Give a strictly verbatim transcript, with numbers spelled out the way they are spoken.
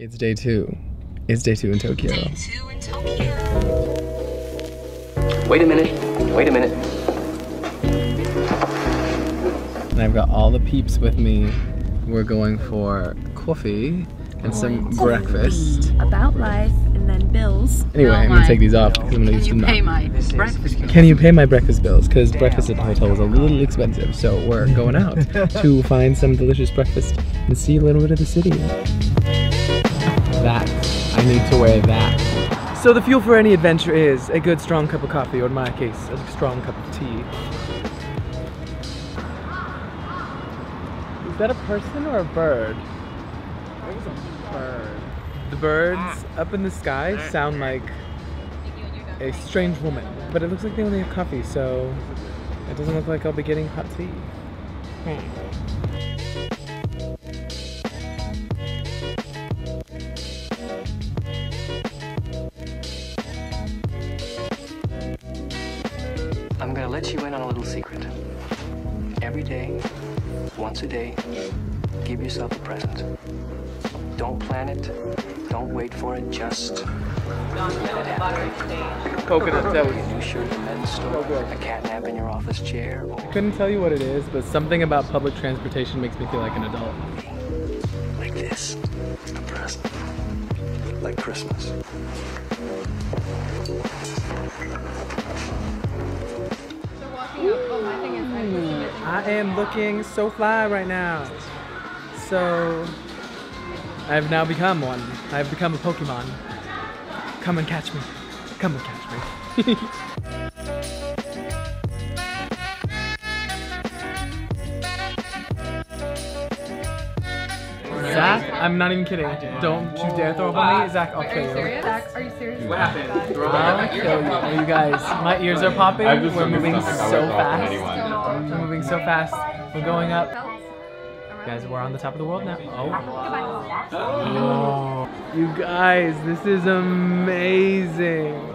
It's day two. It's day two in Tokyo. Day two in Tokyo. Wait a minute. Wait a minute. And I've got all the peeps with me. We're going for coffee and some breakfast. About life and then bills. Anyway, I'm gonna take these off because I'm gonna use them now. Can you pay my breakfast bills? Can you pay my breakfast bills? Because breakfast at the hotel was a little expensive, so we're going out to find some delicious breakfast and see a little bit of the city. That. I need to wear that. So the fuel for any adventure is a good strong cup of coffee, or in my case, a strong cup of tea. Is that a person or a bird? That was a bird. The birds up in the sky sound like a strange woman, but it looks like they only have coffee, so it doesn't look like I'll be getting hot tea. Hmm. I'm gonna let you in on a little secret. Every day, once a day, give yourself a present. Don't plan it, don't wait for it, just let it happen. Coconut, that was a new shirt in the men's store, a cat nap in your office chair. Or... I couldn't tell you what it is, but something about public transportation makes me feel like an adult. Like this, it's the present. Like Christmas. I am looking so fly right now. So, I have now become one. I have become a Pokémon. Come and catch me. Come and catch me. Zach, I'm not even kidding. Don't you dare throw up on me. Zach, I'll kill you. Are you serious? Zach, are you serious? What happened? Throw up. You guys, my ears are popping. We're moving so fast. We're moving so fast. We're going up. You guys, we're on the top of the world now. Oh. Oh. You guys, this is amazing.